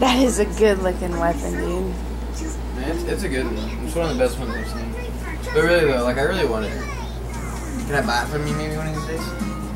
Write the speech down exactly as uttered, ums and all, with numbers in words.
That is a good looking weapon, dude. Yeah, it's, it's a good one. It's one of the best ones I've seen. But really though, like I really want it. Can I buy it from you maybe one of these days?